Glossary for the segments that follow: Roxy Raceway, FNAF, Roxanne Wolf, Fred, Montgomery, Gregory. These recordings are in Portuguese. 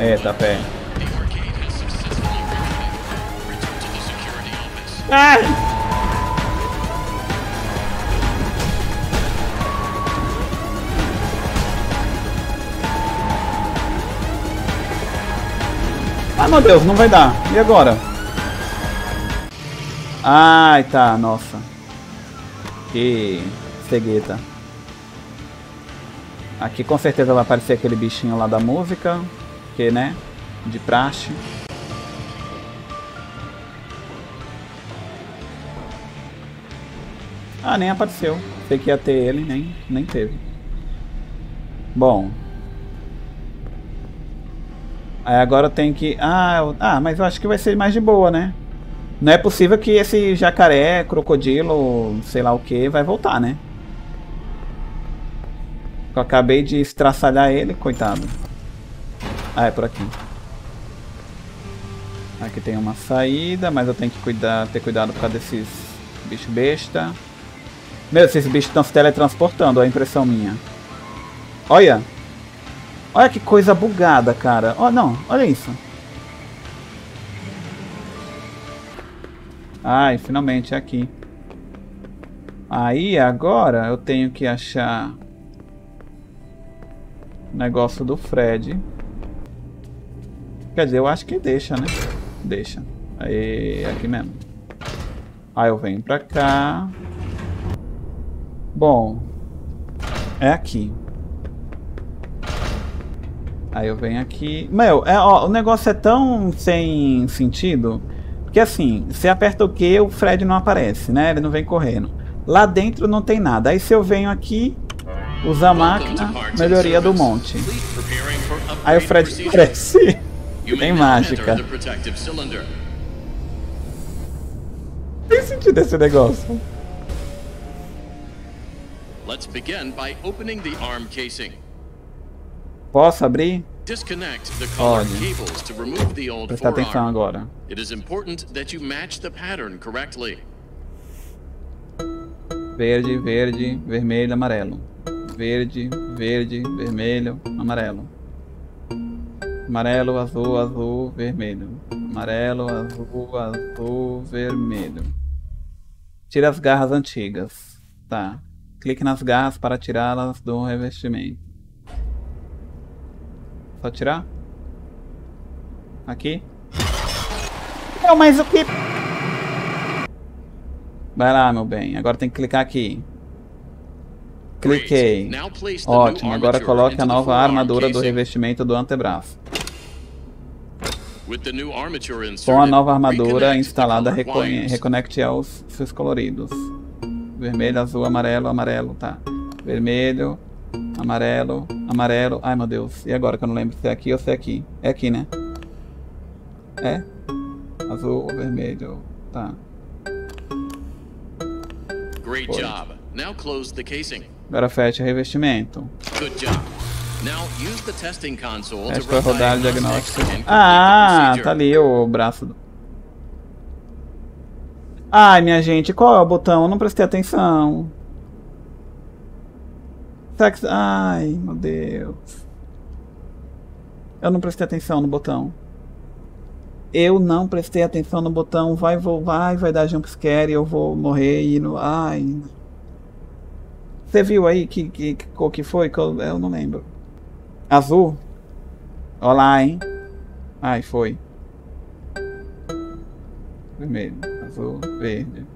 É, tá perto. Ah! Ah, meu Deus, não vai dar. E agora? Ai, tá, nossa. Que cegueta. Aqui com certeza vai aparecer aquele bichinho lá da música, que né, de praxe. Ah, nem apareceu. Sei que ia ter ele, nem teve. Bom. Aí agora tem que... Ah, mas eu acho que vai ser mais de boa, né? Não é possível que esse jacaré, crocodilo, sei lá o que, vai voltar, né? Eu acabei de estraçalhar ele, coitado. Ah, é por aqui. Aqui tem uma saída, mas eu tenho que ter cuidado por causa desses bichos besta. Meu, esses bichos estão se teletransportando, é a impressão minha. Olha! Olha que coisa bugada, cara. Oh, não, olha isso. Ai, finalmente é aqui. Aí, agora eu tenho que achar o negócio do Fred. Quer dizer, eu acho que deixa, né? Deixa. Aí, aqui mesmo. Aí eu venho pra cá. Bom, é aqui. Aí eu venho aqui. Meu, ó, o negócio é tão sem sentido. Porque assim, você aperta o Q, o Fred não aparece, né? Ele não vem correndo. Lá dentro não tem nada. Aí se eu venho aqui, usar a máquina, melhoria do monte. Aí o Fred aparece. Tem mágica. Tem sentido esse negócio. Posso abrir? Disconnect the collar cables to remove the old forearm. It is important that you match the pattern correctly. Verde, verde, vermelho, amarelo. Verde, verde, vermelho, amarelo. Amarelo, azul, azul, vermelho. Amarelo, azul, azul, vermelho. Tire as garras antigas. Tá. Clique nas garras para tirá-las do revestimento. Só tirar? Aqui? Não, mas o que... Vai lá, meu bem. Agora tem que clicar aqui. Cliquei. Ótimo. Agora coloque a nova armadura do revestimento do antebraço. Com a nova armadura instalada, reconecte aos seus coloridos. Vermelho, azul, amarelo, amarelo. Tá. Vermelho... Amarelo, amarelo. Ai, meu Deus. E agora que eu não lembro se é aqui ou se é aqui. É aqui, né? É. Azul ou vermelho. Tá. Great job. Now close the casing. Agora fecha o revestimento. Good job. Now use the testing console to rodar o diagnóstico. Ah, tá ali o braço do... Ai, minha gente, qual é o botão? Eu não prestei atenção. Ai, meu Deus. Eu não prestei atenção no botão. Eu não prestei atenção no botão. Vai, vou, vai dar jumpscare e eu vou morrer e não... Ai. Você viu aí que foi? Eu não lembro. Azul? Olha lá, hein? Ai, foi. Vermelho, azul, verde.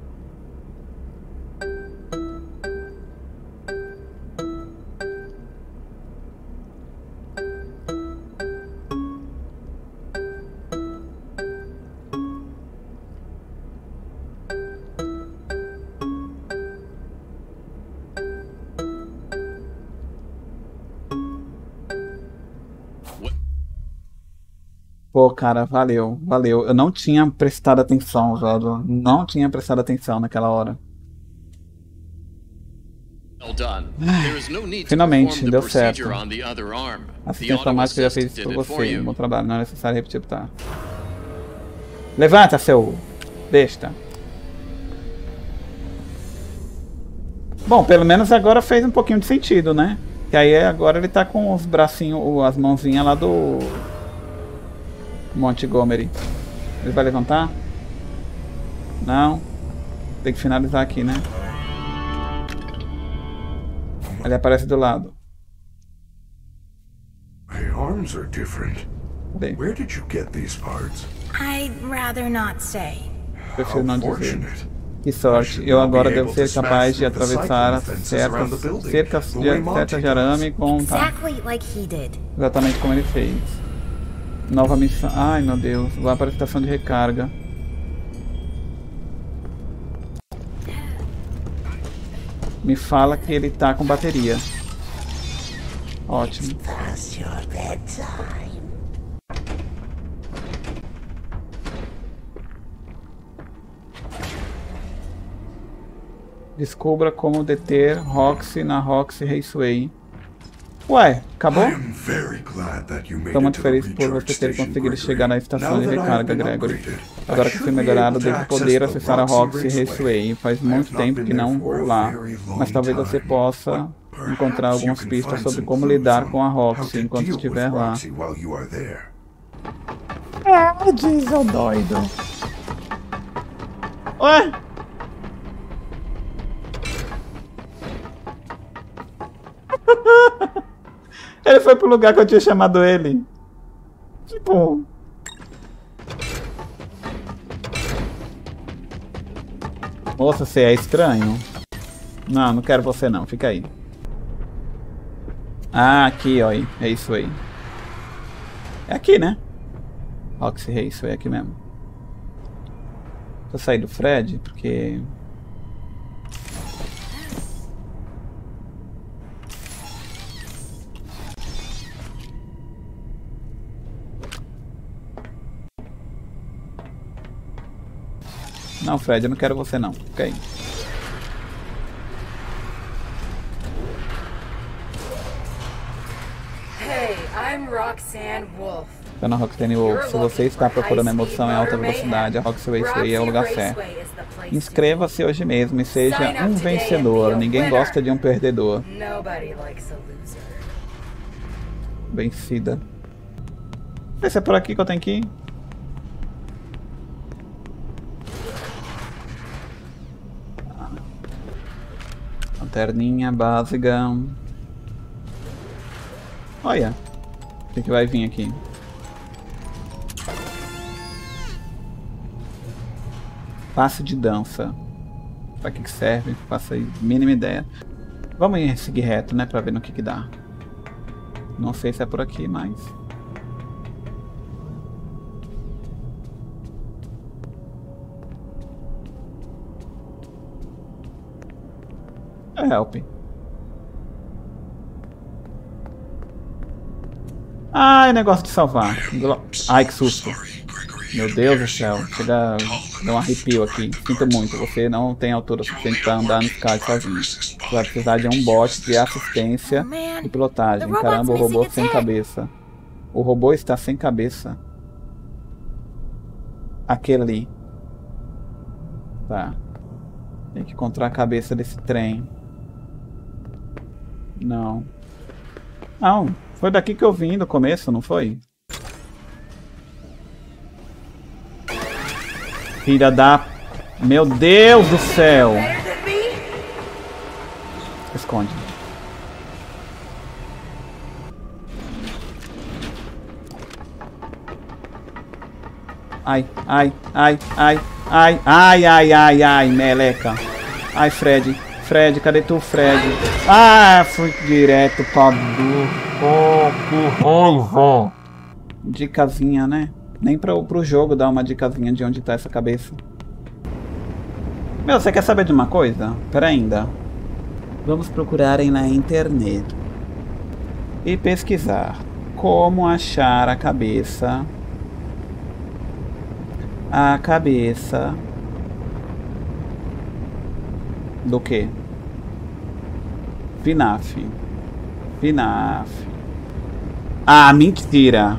Pô, cara, valeu, valeu. Eu não tinha prestado atenção, velho. Não tinha prestado atenção naquela hora. Finalmente, deu certo. Assistente automática já fez isso por você. Bom trabalho, não é necessário repetir, tá? Levanta, seu besta. Bom, pelo menos agora fez um pouquinho de sentido, né? Que aí agora ele tá com os bracinhos, as mãozinhas lá do... Montgomery. Ele vai levantar? Não. Tem que finalizar aqui, né? Ele aparece do lado. Minhas armas são diferentes. Bem. Onde você conseguiu essas partes? Prefiro não dizer. Que sorte, eu agora devo ser capaz de atravessar cercas de arame com um taco. Exatamente como ele fez. Nova missão. Ai meu Deus, vá para a estação de recarga. Me fala que ele tá com bateria. Ótimo. Descubra como deter Roxy na Roxy Raceway. Ué, acabou? Estou muito feliz por você ter conseguido chegar na estação de recarga, Gregory. Agora que fui melhorado, devo poder acessar a Roxy Raceway. Faz muito tempo que não vou lá, mas talvez você possa encontrar algumas pistas sobre como lidar com a Roxy enquanto estiver lá. Ah, diz o doido. Ué? Ele foi pro lugar que eu tinha chamado ele. Tipo... Moça, você é estranho. Não, não quero você não. Fica aí. Ah, aqui, ó. É isso aí. É aqui, né? Roxy Raceway, é aqui mesmo. Vou sair do Fred, porque... Não, Fred, eu não quero você não. Fica aí. Hey, I'm Roxanne Wolf. Eu sou Roxanne Wolf. Se você está procurando emoção em alta velocidade, a Roxy Raceway é o lugar certo. Inscreva-se hoje mesmo e seja um vencedor. Ninguém gosta de um perdedor. Vencida. Esse é por aqui que eu tenho que ir? Lanterninha básica. Olha. O que vai vir aqui? Passo de dança. Pra que serve? Faço a mínima ideia. Vamos seguir reto, né? Pra ver no que dá. Não sei se é por aqui, mas... Help. Ai, negócio de salvar. Ai, que susto. Meu Deus do céu. Chega a dar um arrepio aqui. Sinto muito, você não tem altura suficiente para andar no carro sozinho. Você vai precisar de um bot de assistência e pilotagem. Caramba, o robô sem cabeça. O robô está sem cabeça. Aquele ali. Tá. Tem que encontrar a cabeça desse trem. Não. Não, foi daqui que eu vim no começo, não foi? Filha da... Meu Deus do céu! Esconde. Ai, ai, ai, ai, ai, ai, ai, ai, ai, meleca. Ai, Fred. Fred, cadê tu, Fred? Ah, fui direto pra do... Dicasinha, né? Nem pro jogo dar uma dicasinha de onde tá essa cabeça. Meu, você quer saber de uma coisa? Pera ainda. Vamos procurarem na internet. E pesquisar. Como achar a cabeça... A cabeça... Do que? FNAF. FNAF. Ah, mentira.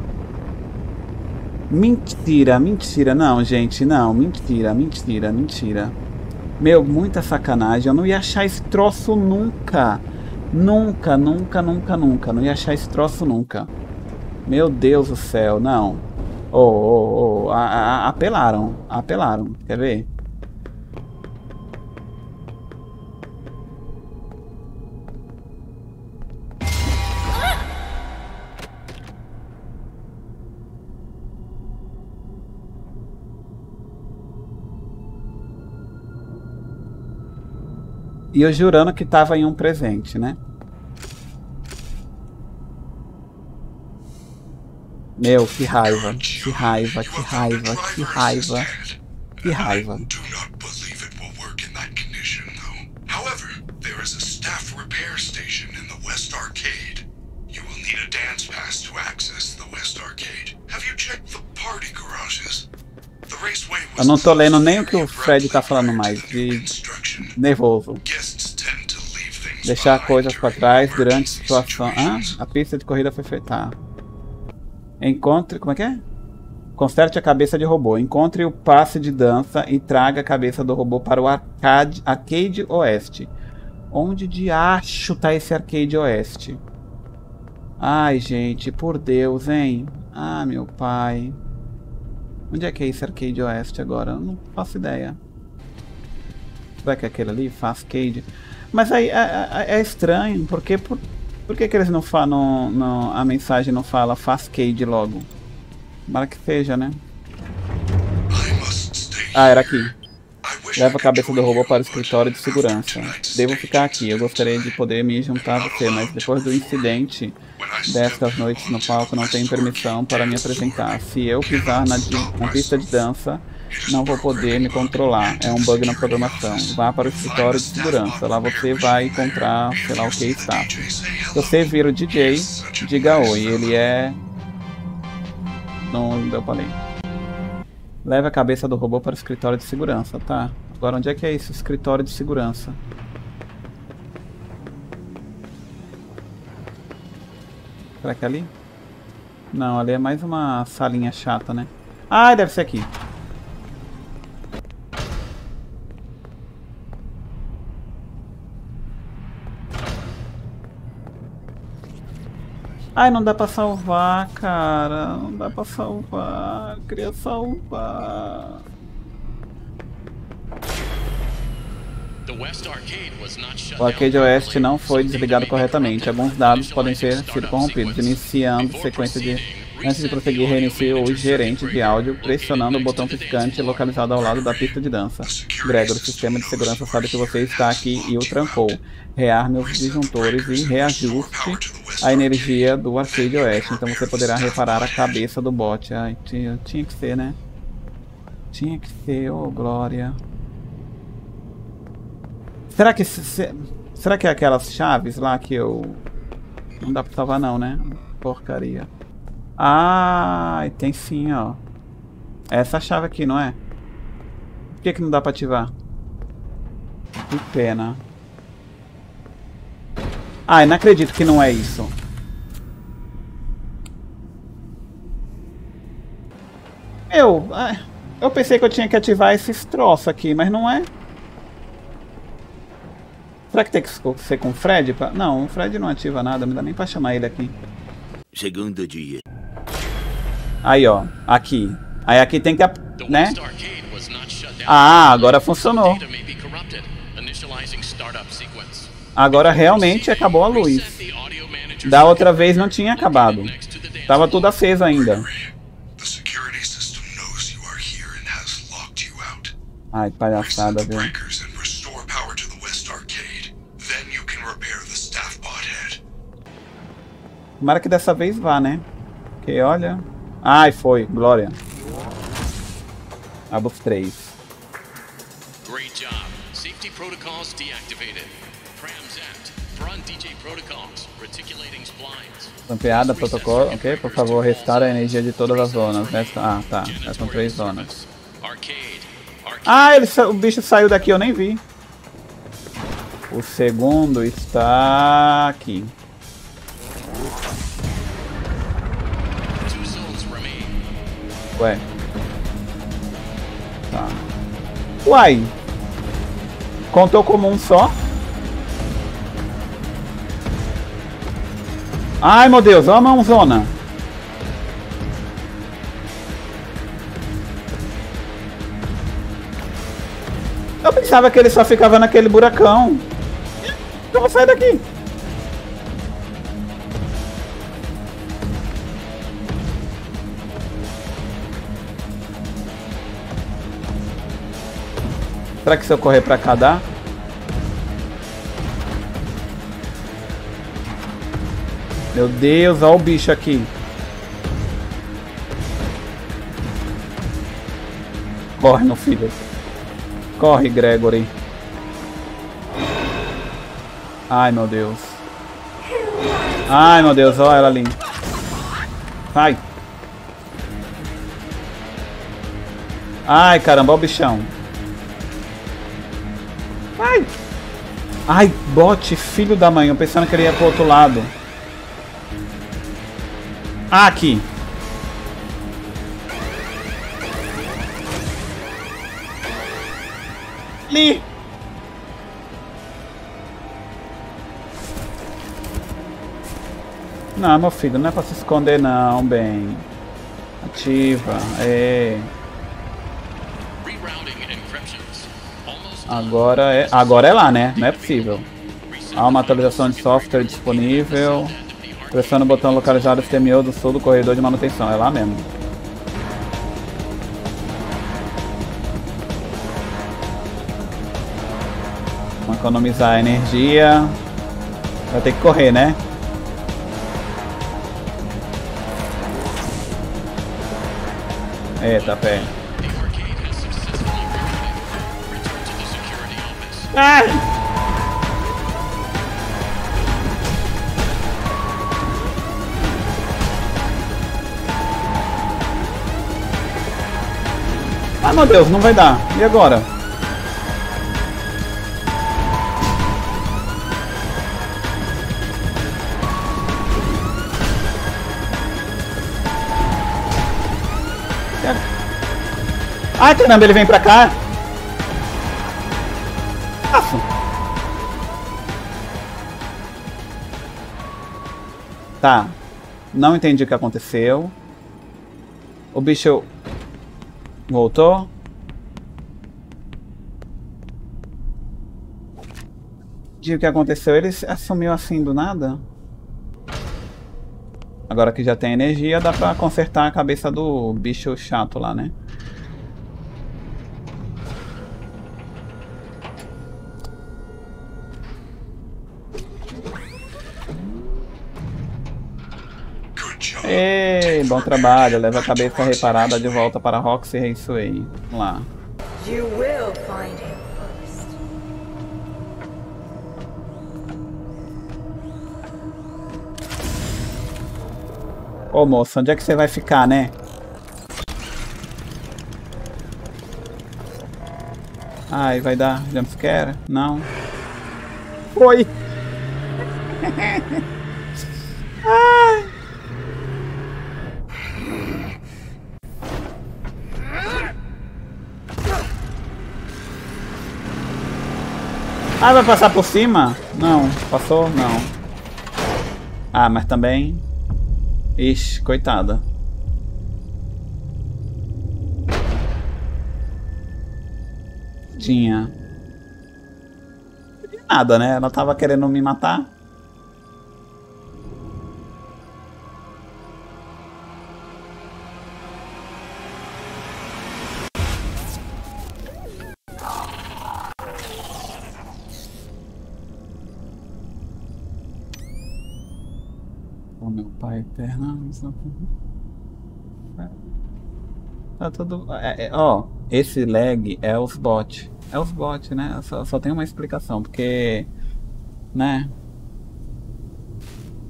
Mentira, mentira. Não, gente, não. Mentira, mentira, mentira. Meu, muita sacanagem. Eu não ia achar esse troço nunca. Nunca, nunca, nunca, nunca. Não ia achar esse troço nunca. Meu Deus do céu, não. Oh, apelaram. Apelaram. Quer ver? E eu jurando que tava em um presente, né? Meu, que raiva, que raiva, que raiva, que raiva, que raiva. Eu não tô lendo nem o que o Fred tá falando mais, de nervoso. Deixar coisas pra trás durante a situação. Ah, a pista de corrida foi feita. Encontre... como é que é? Conserte a cabeça de robô. Encontre o passe de dança e traga a cabeça do robô para o Arcade Oeste. Onde de acho tá esse Arcade Oeste? Ai, gente, por Deus, hein? Ah, meu pai. Onde é que é esse Arcade Oeste agora? Eu não faço ideia. Será que é aquele ali? Arcade. Mas aí é estranho, porque... por que que eles não falam, a mensagem não fala Fascade logo? Tomara que seja, né? Ah, era aqui. Leva a cabeça do robô para o escritório de segurança. Devo ficar aqui, eu gostaria de poder me juntar a você, mas depois do incidente destas noites no palco não tenho permissão para me apresentar. Se eu pisar na pista de dança, não vou poder me controlar. É um bug na programação. Vá para o escritório de segurança. Lá você vai encontrar, sei lá o que está. Se você vira o DJ, diga oi. Ele é... não deu pra ler. Leve a cabeça do robô para o escritório de segurança, tá? Agora onde é que é esse escritório de segurança? Será que é ali? Não, ali é mais uma salinha chata, né? Ah, deve ser aqui. Ai, não dá pra salvar, cara. Não dá pra salvar. Eu queria salvar. O Arcade Oeste não foi desligado corretamente. Alguns dados podem ter sido corrompidos. Iniciando sequência de... antes de prosseguir, reinicie o gerente de áudio pressionando o botão piscante localizado ao lado da pista de dança. Gregory, o sistema de segurança sabe que você está aqui e o trancou. Rearme os disjuntores e reajuste a energia do Arcade Oeste. Então você poderá reparar a cabeça do bot. Ai, tinha que ser, né? Tinha que ser, oh glória. Será que é aquelas chaves lá que eu... não dá pra salvar não, né? Porcaria. Ah, tem sim, ó. É essa chave aqui, não é? Por que que não dá pra ativar? Que pena. Ai, não acredito que não é isso. Eu pensei que eu tinha que ativar esses troços aqui, mas não é. Será que tem que ser com o Fred? Não, o Fred não ativa nada, não dá nem pra chamar ele aqui. Segundo dia. Aí, ó, aqui. Aí aqui tem que, né? Ah, agora funcionou. Agora realmente acabou a luz. Da outra vez não tinha acabado. Tava tudo aceso ainda. Ai, palhaçada, viu? Tomara que dessa vez vá, né? Porque olha... ai, foi. Glória. Abus 3. Great job. Safety protocols deactivated. Prams act. Run DJ protocols. Reticulating blinds. Ampliada, protocolo. Ok, por favor, restaure a energia de todas as zonas. Ah, tá. São 3 zonas. Ah, o bicho saiu daqui, eu nem vi. O segundo está aqui. Ué. Tá. Uai. Contou como um só? Ai, meu Deus. Ó a mãozona. Eu pensava que ele só ficava naquele buracão. Eu vou sair daqui. Será que se eu correr pra cá dá? Meu Deus, olha o bicho aqui. Corre, meu filho. Corre, Gregory. Ai, meu Deus. Ai, meu Deus, olha ela ali. Ai. Ai, caramba, olha o bichão. Ai. Ai, bote, filho da mãe. Eu pensando que ele ia pro outro lado. Aqui. Ali. Não, meu filho, não é pra se esconder não, bem. Ativa, é. Agora é lá, né? Não é possível. Há uma atualização de software disponível. Pressiona o botão localizado STMO do sul do corredor de manutenção. É lá mesmo. Vamos economizar energia. Vai ter que correr, né? Eita, pé. Ah! Ah, meu Deus, não vai dar. E agora? Ai, caramba, ele vem pra cá. Nossa. Tá. Não entendi o que aconteceu. O bicho... Voltou. Diga o que aconteceu. Ele assumiu assim do nada. Agora que já tem energia, dá pra consertar a cabeça do bicho chato lá, né? Ei, bom trabalho. Leva a cabeça reparada de volta para Roxy Raceway. Vamos lá. Ô, moça, onde é que você vai ficar, né? Ai, vai dar jumpscare? Não. Foi! Ai! Ah, vai passar por cima? Não, passou? Não. Ah, mas também... Ixi, coitada. Tinha. Nada, né? Ela tava querendo me matar. Perna, tá tudo. Ó, esse lag é os bots. É os bots, né? Só tem uma explicação, porque, né?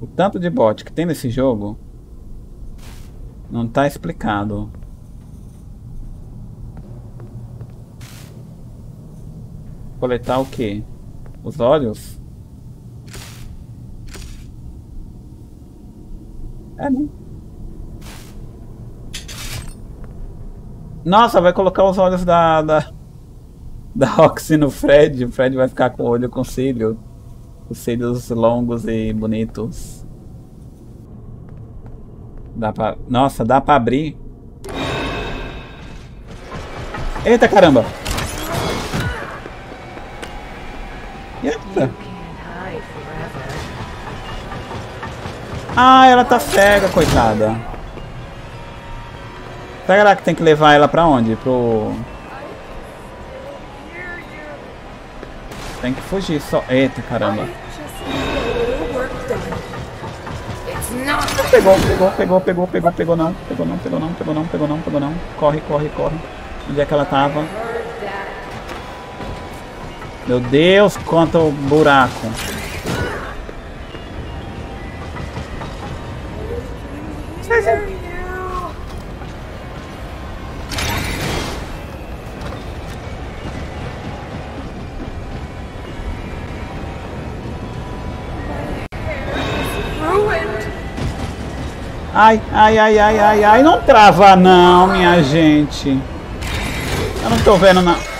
O tanto de bot que tem nesse jogo não tá explicado. Coletar o quê? Os olhos? É, né? Nossa, vai colocar os olhos da Roxy no Fred. O Fred vai ficar com o olho com cílio. Os cílios longos e bonitos. Dá pra... Nossa, dá pra abrir. Eita, caramba. bonita. Ah, ela tá cega, coitada. Será que tem que levar ela pra onde? Pro... Tem que fugir só. Eita, caramba. Pegou não. Corre. Onde é que ela tava? Meu Deus, quanto buraco. Ai, não trava não, minha gente. Eu não tô vendo não.